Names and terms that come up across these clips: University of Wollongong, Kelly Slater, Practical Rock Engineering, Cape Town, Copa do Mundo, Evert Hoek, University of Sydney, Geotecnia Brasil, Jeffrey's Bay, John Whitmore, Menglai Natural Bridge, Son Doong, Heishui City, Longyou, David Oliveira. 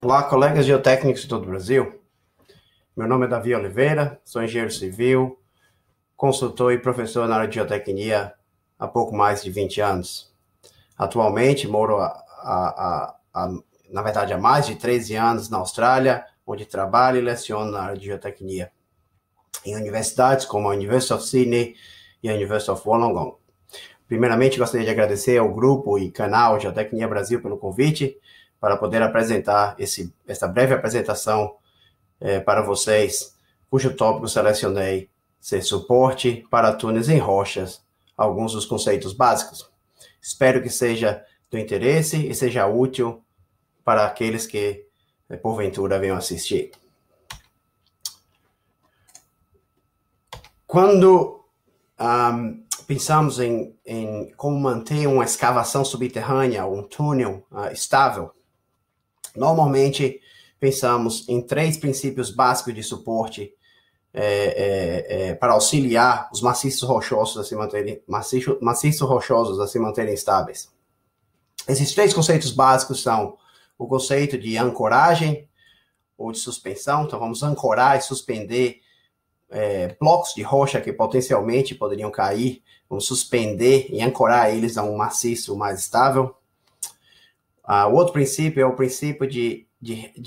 Olá, colegas geotécnicos de todo o Brasil. Meu nome é David Oliveira, sou engenheiro civil, consultor e professor na área de geotecnia há pouco mais de 20 anos. Atualmente, moro há mais de 13 anos na Austrália, onde trabalho e leciono na área de geotecnia, em universidades como a University of Sydney e a University of Wollongong. Primeiramente, gostaria de agradecer ao grupo e canal Geotecnia Brasil pelo convite, para poder apresentar esta breve apresentação para vocês, cujo tópico selecionei ser suporte para túneis em rochas, alguns dos conceitos básicos. Espero que seja do interesse e seja útil para aqueles que, porventura, venham assistir. Quando pensamos em como manter uma escavação subterrânea, um túnel estável, normalmente, pensamos em três princípios básicos de suporte para auxiliar os maciços rochosos a se manterem estáveis. Esses três conceitos básicos são o conceito de ancoragem ou de suspensão. Então, vamos ancorar e suspender blocos de rocha que potencialmente poderiam cair. Vamos suspender e ancorar eles a um maciço mais estável. O outro princípio é o princípio de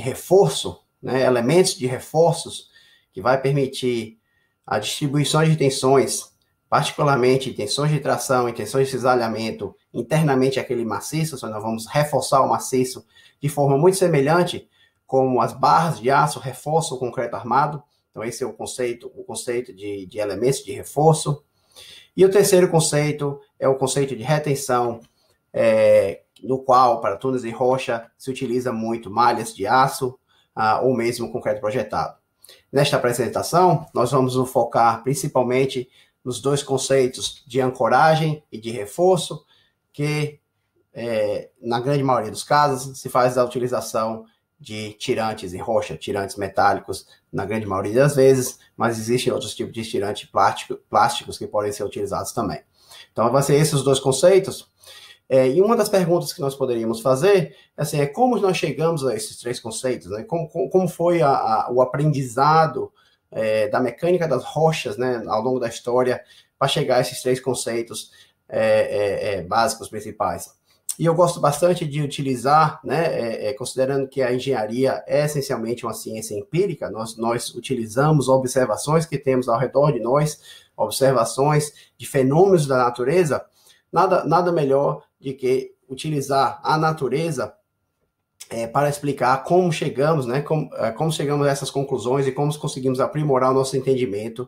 reforço, né? Elementos de reforços que vai permitir a distribuição de tensões, particularmente tensões de tração e tensões de cisalhamento internamente àquele maciço. Nós vamos reforçar o maciço de forma muito semelhante como as barras de aço reforçam o concreto armado. Então esse é o conceito de elementos de reforço. E o terceiro conceito é o conceito de retenção, no qual, para túneis em rocha, se utiliza muito malhas de aço ou mesmo concreto projetado. Nesta apresentação, nós vamos focar principalmente nos dois conceitos de ancoragem e de reforço, que, na grande maioria dos casos, se faz a utilização de tirantes em rocha, tirantes metálicos, na grande maioria das vezes, mas existem outros tipos de tirantes plásticos que podem ser utilizados também. Então, vão ser esses os dois conceitos. E uma das perguntas que nós poderíamos fazer assim, é como nós chegamos a esses três conceitos, né? Como foi o aprendizado da mecânica das rochas, né, ao longo da história, para chegar a esses três conceitos básicos, principais. E eu gosto bastante de utilizar, né, considerando que a engenharia é essencialmente uma ciência empírica, nós utilizamos observações que temos ao redor de nós, observações de fenômenos da natureza. Nada melhor de que utilizar a natureza para explicar como chegamos, né? Como chegamos a essas conclusões e como conseguimos aprimorar o nosso entendimento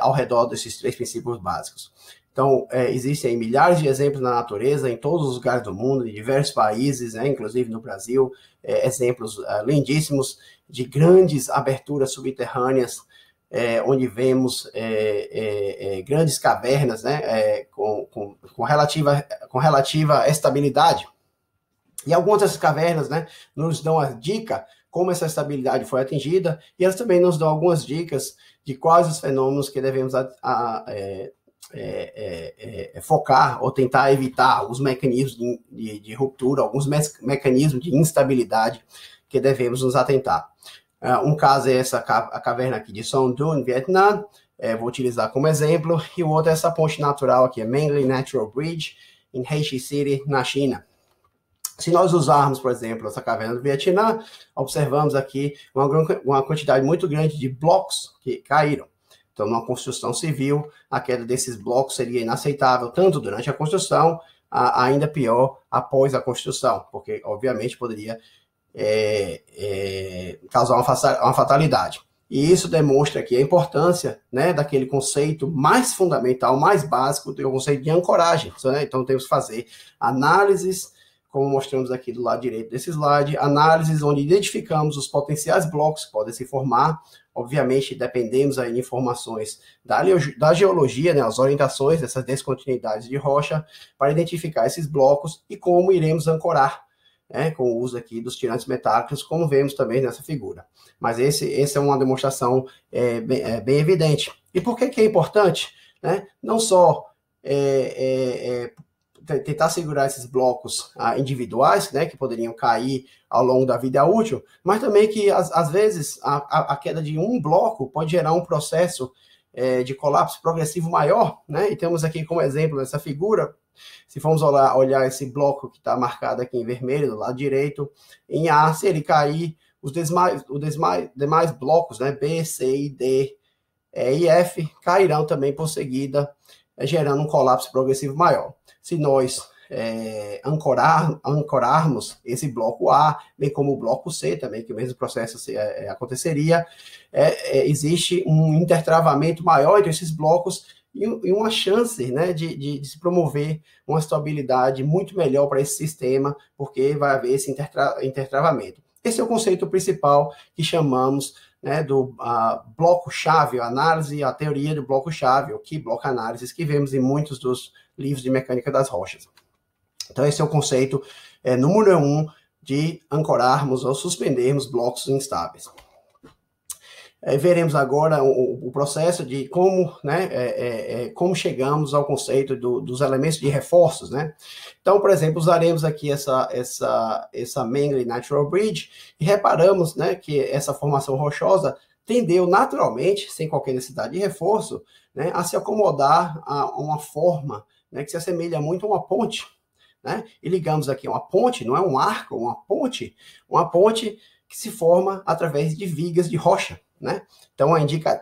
ao redor desses três princípios básicos. Então, existem milhares de exemplos na natureza, em todos os lugares do mundo, em diversos países, né? Inclusive no Brasil, exemplos lindíssimos de grandes aberturas subterrâneas, onde vemos grandes cavernas, né, com relativa estabilidade. E algumas dessas cavernas, né, nos dão a dica como essa estabilidade foi atingida, e elas também nos dão algumas dicas de quais os fenômenos que devemos focar ou tentar evitar, alguns mecanismos de ruptura, alguns mecanismos de instabilidade que devemos nos atentar. Um caso é a caverna aqui de Son Doong, Vietnã, vou utilizar como exemplo, e o outro é essa ponte natural aqui, Menglai Natural Bridge, em Heishui City, na China. Se nós usarmos, por exemplo, essa caverna do Vietnã, observamos aqui uma quantidade muito grande de blocos que caíram. Então, numa construção civil, a queda desses blocos seria inaceitável, tanto durante a construção, ainda pior após a construção, porque, obviamente, poderia causar uma fatalidade. E isso demonstra aqui a importância, né, daquele conceito mais fundamental, mais básico, do conceito de ancoragem, né? Então temos que fazer análises, como mostramos aqui do lado direito desse slide, análises onde identificamos os potenciais blocos que podem se formar. Obviamente dependemos aí de informações da geologia, né, as orientações dessas descontinuidades de rocha, para identificar esses blocos e como iremos ancorar, com o uso aqui dos tirantes metálicos, como vemos também nessa figura. Mas essa é uma demonstração bem evidente. E por que é importante? Né? Não só tentar segurar esses blocos individuais, né, que poderiam cair ao longo da vida útil, mas também que, às vezes, a queda de um bloco pode gerar um processo de colapso progressivo maior, né? E temos aqui como exemplo essa figura. Se formos olhar esse bloco que está marcado aqui em vermelho, do lado direito, em A, se ele cair, os demais blocos, né, B, C, I, D e F, cairão também por seguida, gerando um colapso progressivo maior. Se nós ancorarmos esse bloco A, bem como o bloco C também, que o mesmo processo aconteceria, existe um intertravamento maior entre esses blocos e uma chance, né, de se promover uma estabilidade muito melhor para esse sistema, porque vai haver esse intertravamento. Esse é o conceito principal que chamamos, né, do bloco-chave, a análise, a teoria do bloco-chave, ou que bloco análise, que vemos em muitos dos livros de mecânica das rochas. Então, esse é o conceito número 1 de ancorarmos ou suspendermos blocos instáveis. Veremos agora o processo de como, né, como chegamos ao conceito dos elementos de reforços, né? Então, por exemplo, usaremos aqui essa Menglai Natural Bridge e reparamos, né, que essa formação rochosa tendeu naturalmente, sem qualquer necessidade de reforço, né, a se acomodar a uma forma, né, que se assemelha muito a uma ponte, né? E ligamos aqui uma ponte, não é um arco, uma ponte que se forma através de vigas de rocha, né? Então,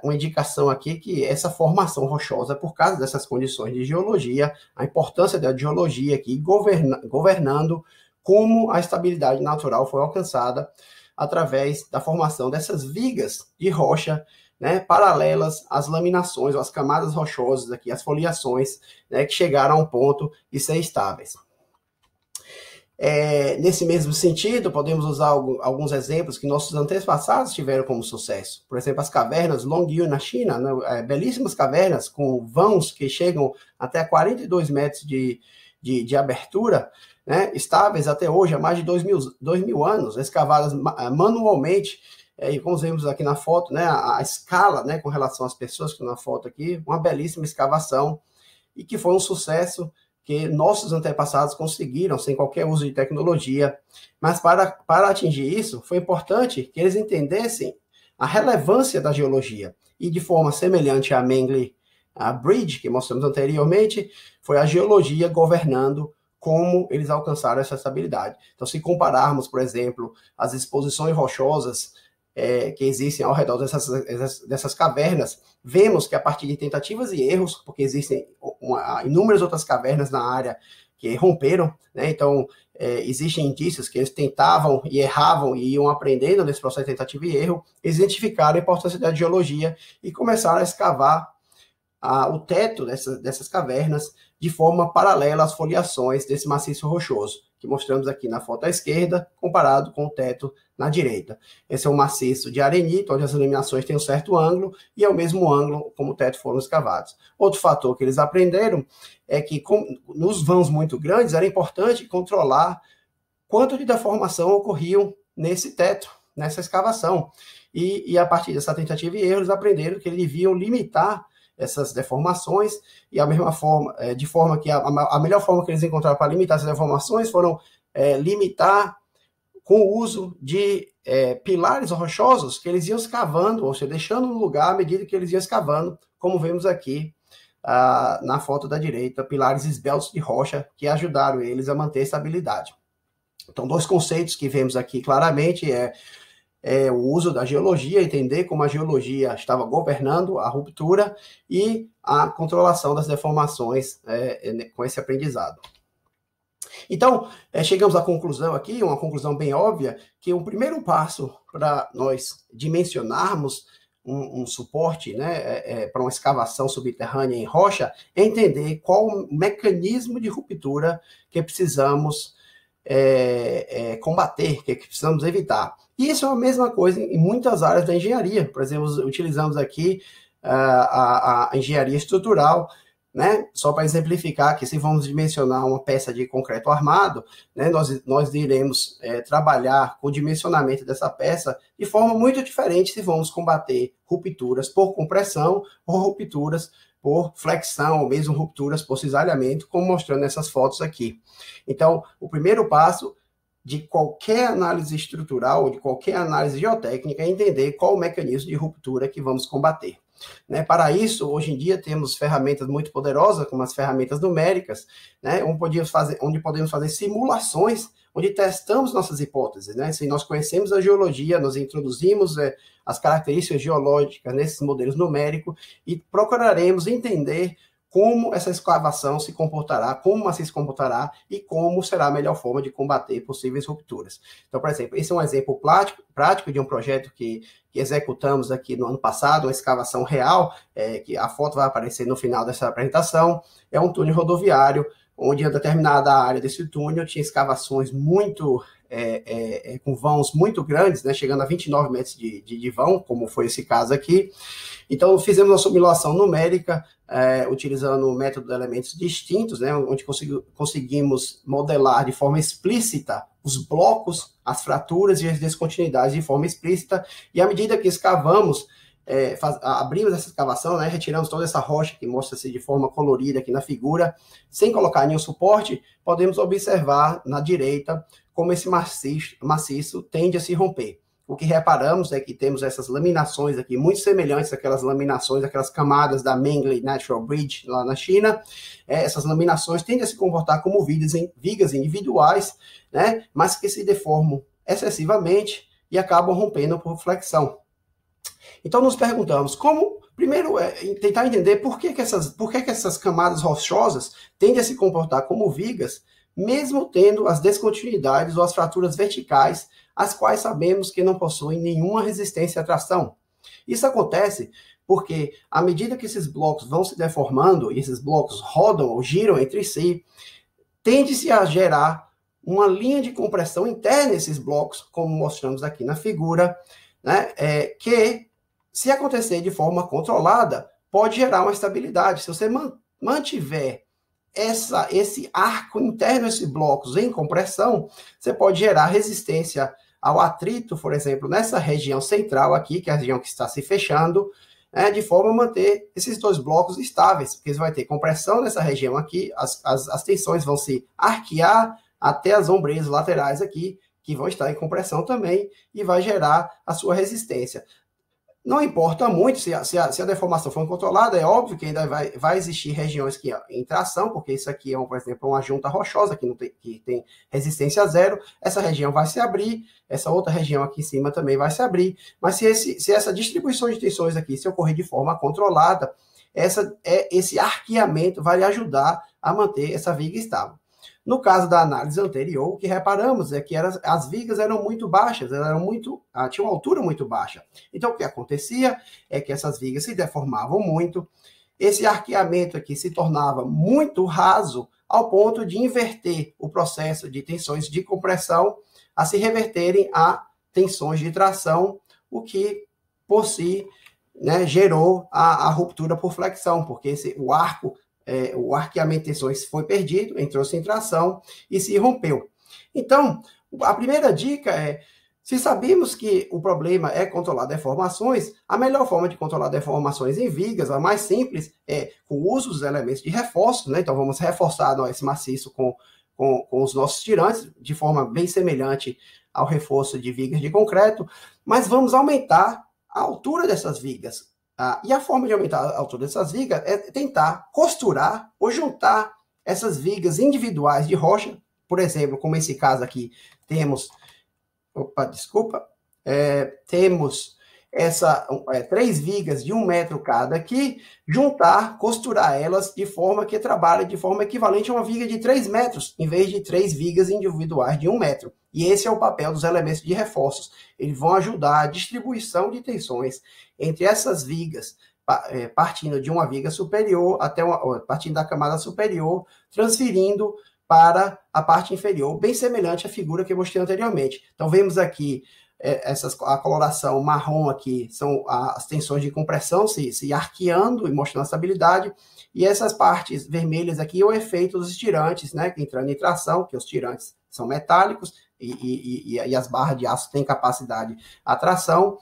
uma indicação aqui que essa formação rochosa, por causa dessas condições de geologia, a importância da geologia aqui governando como a estabilidade natural foi alcançada através da formação dessas vigas de rocha, né, paralelas às laminações, ou às camadas rochosas aqui, às foliações, né, que chegaram a um ponto de ser estáveis. Nesse mesmo sentido, podemos usar alguns exemplos que nossos antepassados tiveram como sucesso. Por exemplo, as cavernas Longyou na China, né, belíssimas cavernas com vãos que chegam até 42 metros de abertura, né, estáveis até hoje, há mais de 2.000 anos, escavadas manualmente. E como vemos aqui na foto, né, a escala, né, com relação às pessoas que estão na foto aqui, uma belíssima escavação e que foi um sucesso que nossos antepassados conseguiram sem qualquer uso de tecnologia. Mas para atingir isso, foi importante que eles entendessem a relevância da geologia. E de forma semelhante à Menglai Bridge, que mostramos anteriormente, foi a geologia governando como eles alcançaram essa estabilidade. Então, se compararmos, por exemplo, as exposições rochosas que existem ao redor dessas cavernas, vemos que a partir de tentativas e erros, porque existem inúmeras outras cavernas na área que romperam, né? Então, existem indícios que eles tentavam e erravam e iam aprendendo nesse processo de tentativa e erro, eles identificaram a importância da geologia e começaram a escavar o teto dessas cavernas de forma paralela às foliações desse maciço rochoso, que mostramos aqui na foto à esquerda, comparado com o teto na direita. Esse é um maciço de arenito, onde as laminações têm um certo ângulo, e é o mesmo ângulo como o teto foram escavados. Outro fator que eles aprenderam é que nos vãos muito grandes era importante controlar quanto de deformação ocorriam nesse teto, nessa escavação. E a partir dessa tentativa e erro, eles aprenderam que eles deviam limitar essas deformações, e a mesma forma, de forma que a melhor forma que eles encontraram para limitar essas deformações foram limitar com o uso de pilares rochosos que eles iam escavando, ou seja, deixando no lugar à medida que eles iam escavando, como vemos aqui na foto da direita, pilares esbeltos de rocha que ajudaram eles a manter a estabilidade. Então, dois conceitos que vemos aqui claramente é o uso da geologia, entender como a geologia estava governando a ruptura e a controlação das deformações com esse aprendizado. Então, chegamos à conclusão aqui, uma conclusão bem óbvia, que o primeiro passo para nós dimensionarmos um suporte, né, para uma escavação subterrânea em rocha é entender qual o mecanismo de ruptura que precisamos combater, que precisamos evitar. E isso é a mesma coisa em muitas áreas da engenharia. Por exemplo, utilizamos aqui a engenharia estrutural, né? Só para exemplificar que se vamos dimensionar uma peça de concreto armado, né, nós iremos trabalhar com o dimensionamento dessa peça de forma muito diferente se vamos combater rupturas por compressão ou rupturas por flexão ou mesmo rupturas por cisalhamento, como mostrando nessas fotos aqui. Então, o primeiro passo de qualquer análise estrutural ou de qualquer análise geotécnica é entender qual o mecanismo de ruptura que vamos combater. Né? Para isso, hoje em dia, temos ferramentas muito poderosas, como as ferramentas numéricas, né? Onde podemos fazer simulações, onde testamos nossas hipóteses. Né? Se nós conhecemos a geologia, nós introduzimos as características geológicas nesses modelos numéricos e procuraremos entender como essa escavação se comportará, como ela se comportará e como será a melhor forma de combater possíveis rupturas. Então, por exemplo, esse é um exemplo prático de um projeto que executamos aqui no ano passado, uma escavação real, que a foto vai aparecer no final dessa apresentação. É um túnel rodoviário, onde em determinada área desse túnel tinha escavações muito com vãos muito grandes, né, chegando a 29 metros de vão, como foi esse caso aqui. Então, fizemos uma simulação numérica, utilizando o método de elementos distintos, né, onde conseguimos modelar de forma explícita os blocos, as fraturas e as descontinuidades de forma explícita, e à medida que escavamos, abrimos essa escavação, né, retiramos toda essa rocha que mostra-se de forma colorida aqui na figura, sem colocar nenhum suporte, podemos observar na direita como esse maciço tende a se romper. O que reparamos é que temos essas laminações aqui, muito semelhantes àquelas laminações, aquelas camadas da Menglai Natural Bridge lá na China. Essas laminações tendem a se comportar como vigas individuais, né, mas que se deformam excessivamente e acabam rompendo por flexão. Então, nos perguntamos como, primeiro, tentar entender por que essas camadas rochosas tendem a se comportar como vigas, mesmo tendo as descontinuidades ou as fraturas verticais, as quais sabemos que não possuem nenhuma resistência à tração. Isso acontece porque, à medida que esses blocos vão se deformando, e esses blocos rodam ou giram entre si, tende-se a gerar uma linha de compressão interna nesses blocos, como mostramos aqui na figura, né, que, se acontecer de forma controlada, pode gerar uma estabilidade. Se você mantiver esse arco interno, esses blocos em compressão, você pode gerar resistência ao atrito, por exemplo, nessa região central aqui, que é a região que está se fechando, né, de forma a manter esses dois blocos estáveis, porque você vai ter compressão nessa região aqui, as tensões vão se arquear até as ombreiras laterais aqui, que vão estar em compressão também, e vai gerar a sua resistência. Não importa muito se a deformação for controlada, é óbvio que ainda vai existir regiões que em tração, porque isso aqui é, por exemplo, uma junta rochosa que tem resistência a zero, essa região vai se abrir, essa outra região aqui em cima também vai se abrir, mas se essa distribuição de tensões aqui se ocorrer de forma controlada, esse arqueamento vai ajudar a manter essa viga estável. No caso da análise anterior, o que reparamos é que as vigas eram muito baixas, tinham uma altura muito baixa. Então, o que acontecia é que essas vigas se deformavam muito, esse arqueamento aqui se tornava muito raso, ao ponto de inverter o processo de tensões de compressão a se reverterem a tensões de tração, o que, por si, né, gerou a ruptura por flexão, porque o arqueamento de tensões foi perdido, entrou-se em tração e se rompeu. Então, a primeira dica é, se sabemos que o problema é controlar deformações, a melhor forma de controlar deformações em vigas, a mais simples, é com o uso dos elementos de reforço, né? Então, vamos reforçar esse maciço com os nossos tirantes, de forma bem semelhante ao reforço de vigas de concreto, mas vamos aumentar a altura dessas vigas. E a forma de aumentar a altura dessas vigas é tentar costurar ou juntar essas vigas individuais de rocha, por exemplo, como esse caso aqui, temos 3 vigas de 1 metro cada aqui, juntar, costurar elas de forma que trabalha de forma equivalente a uma viga de 3 metros, em vez de 3 vigas individuais de 1 metro. E esse é o papel dos elementos de reforços. Eles vão ajudar a distribuição de tensões entre essas vigas, partindo de uma viga superior, partindo da camada superior, transferindo para a parte inferior, bem semelhante à figura que eu mostrei anteriormente. Então, vemos aqui, a coloração marrom aqui são as tensões de compressão se arqueando e mostrando a estabilidade, e essas partes vermelhas aqui é o efeito dos tirantes, né, entrando em tração, que os tirantes são metálicos e as barras de aço têm capacidade à tração,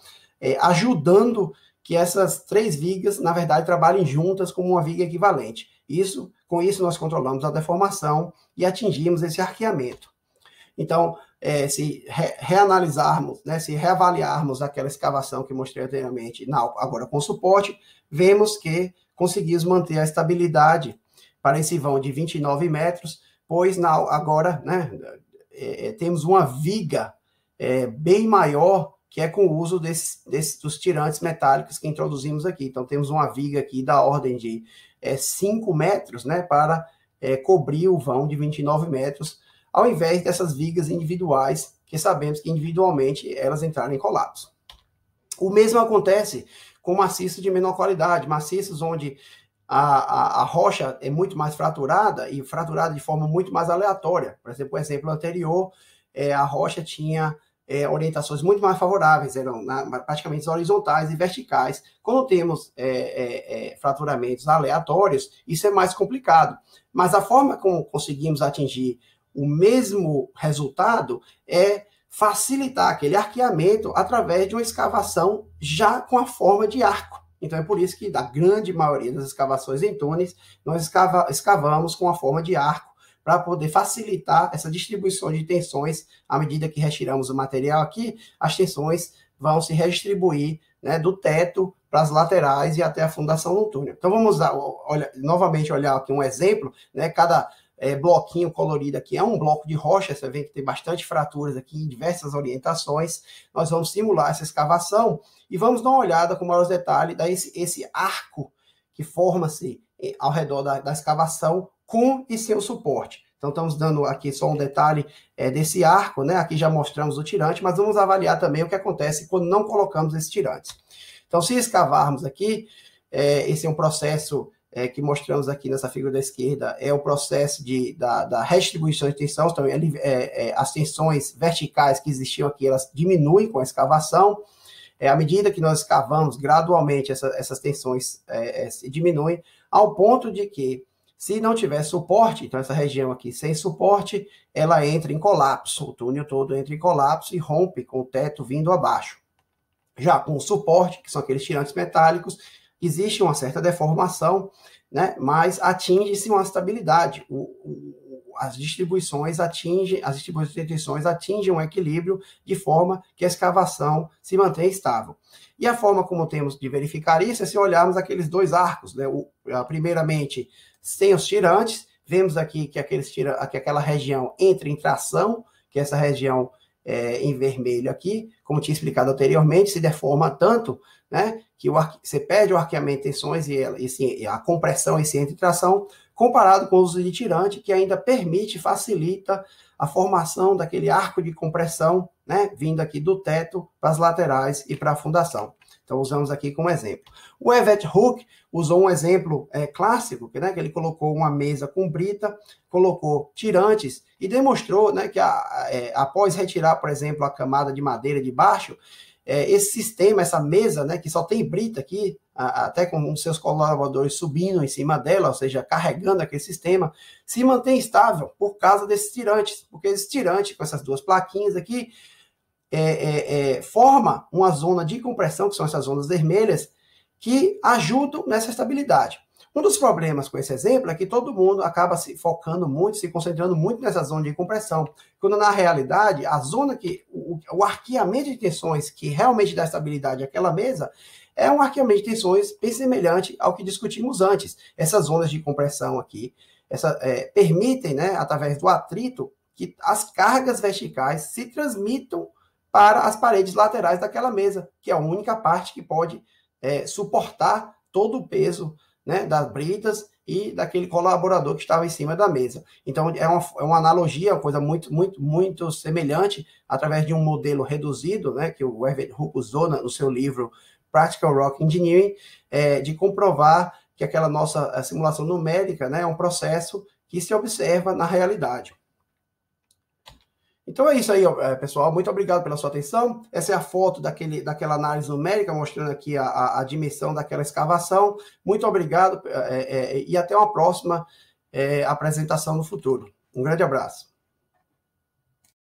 ajudando que essas três vigas, na verdade, trabalhem juntas como uma viga equivalente. Com isso, nós controlamos a deformação e atingimos esse arqueamento. Então, se reanalisarmos, se reavaliarmos aquela escavação que mostrei anteriormente, agora com suporte, vemos que conseguimos manter a estabilidade para esse vão de 29 metros, pois agora temos uma viga bem maior, que é com o uso dos tirantes metálicos que introduzimos aqui. Então, temos uma viga aqui da ordem de 5 metros, para cobrir o vão de 29 metros, ao invés dessas vigas individuais, que sabemos que individualmente elas entraram em colapso. O mesmo acontece com maciços de menor qualidade, maciços onde a rocha é muito mais fraturada e fraturada de forma muito mais aleatória. Por exemplo, o exemplo anterior, a rocha tinha orientações muito mais favoráveis, eram praticamente horizontais e verticais. Quando temos fraturamentos aleatórios, isso é mais complicado. Mas a forma como conseguimos atingir o mesmo resultado é facilitar aquele arqueamento através de uma escavação já com a forma de arco. Então, é por isso que, da grande maioria das escavações em túneis, nós escavamos com a forma de arco, para poder facilitar essa distribuição de tensões. À medida que retiramos o material aqui, as tensões vão se redistribuir do teto para as laterais e até a fundação do túnel. Então, vamos olhar aqui um exemplo. Cada bloquinho colorido aqui é um bloco de rocha, você vê que tem bastante fraturas aqui em diversas orientações. Nós vamos simular essa escavação e vamos dar uma olhada com maiores detalhes esse arco que forma-se ao redor da escavação, com e sem o suporte. Então, estamos dando aqui só um detalhe desse arco, Aqui já mostramos o tirante, mas vamos avaliar também o que acontece quando não colocamos esse tirante. Então, se escavarmos aqui, esse é um processo que mostramos aqui nessa figura da esquerda, é o processo da redistribuição de tensões. Então, as tensões verticais que existiam aqui, elas diminuem com a escavação. À medida que nós escavamos, gradualmente, essas tensões se diminuem, ao ponto de que, se não tiver suporte, então essa região aqui sem suporte, ela entra em colapso, o túnel todo entra em colapso e rompe com o teto vindo abaixo. Já com o suporte, que são aqueles tirantes metálicos, existe uma certa deformação, mas atinge-se uma estabilidade. As distribuições de tensões atingem um equilíbrio de forma que a escavação se mantém estável. E a forma como temos de verificar isso é se olharmos aqueles dois arcos, primeiramente, sem os tirantes, vemos aqui que aquela região entra em tração, que essa região em vermelho aqui, como tinha explicado anteriormente, se deforma tanto, que você perde o arqueamento de tensões e a compressão e se entra em tração, comparado com o uso de tirante, que ainda facilita a formação daquele arco de compressão, vindo aqui do teto para as laterais e para a fundação. Então, usamos aqui como exemplo. O Evert Hoek usou um exemplo clássico, que ele colocou uma mesa com brita, colocou tirantes e demonstrou que, após retirar, por exemplo, a camada de madeira de baixo, esse sistema, essa mesa, que só tem brita aqui, até com seus colaboradores subindo em cima dela, ou seja, carregando aquele sistema, se mantém estável por causa desses tirantes, porque esse tirante, com essas duas plaquinhas aqui, forma uma zona de compressão, que são essas zonas vermelhas, que ajudam nessa estabilidade. Um dos problemas com esse exemplo é que todo mundo acaba se focando muito, se concentrando muito nessa zona de compressão, quando na realidade a zona que o arqueamento de tensões que realmente dá estabilidade àquela mesa é um arqueamento de tensões bem semelhante ao que discutimos antes. Essas zonas de compressão aqui permitem, através do atrito, que as cargas verticais se transmitam para as paredes laterais daquela mesa, que é a única parte que pode suportar todo o peso das britas e daquele colaborador que estava em cima da mesa. Então, é uma analogia, uma coisa muito, muito, muito semelhante, através de um modelo reduzido, que o Evert Hoek usou no seu livro Practical Rock Engineering, de comprovar que aquela nossa simulação numérica é um processo que se observa na realidade. Então é isso aí, pessoal. Muito obrigado pela sua atenção. Essa é a foto daquela análise numérica, mostrando aqui a dimensão daquela escavação. Muito obrigado e até uma próxima apresentação no futuro. Um grande abraço.